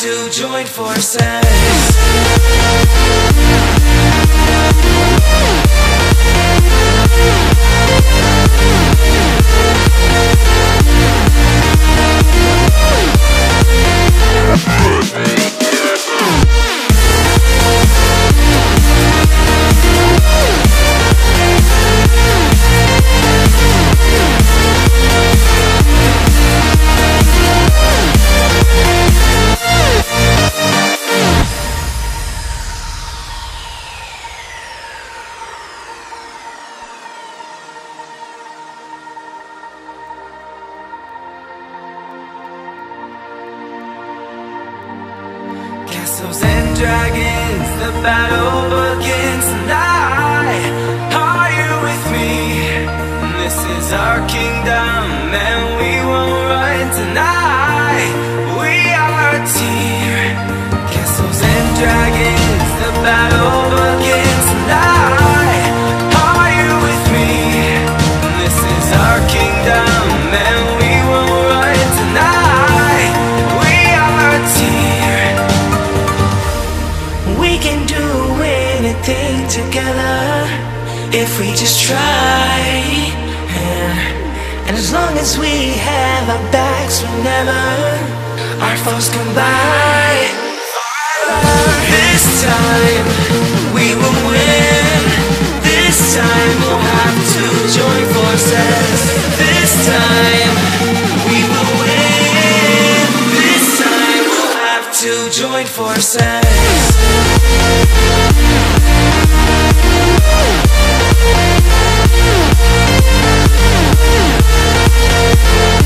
to join forces. Castles and dragons, the battle begins, and are you with me? This is our kingdom, and we won't run tonight. We are a team. Castles and dragons, the battle begins, and are you with me? This is our kingdom, and we won't run tonight. We are a team. We can do anything together if we just try, yeah. And as long as we have our backs, we'll never our foes come by. This time we will win. This time we'll have to join forces. This time we will win. This time we'll have to join forces.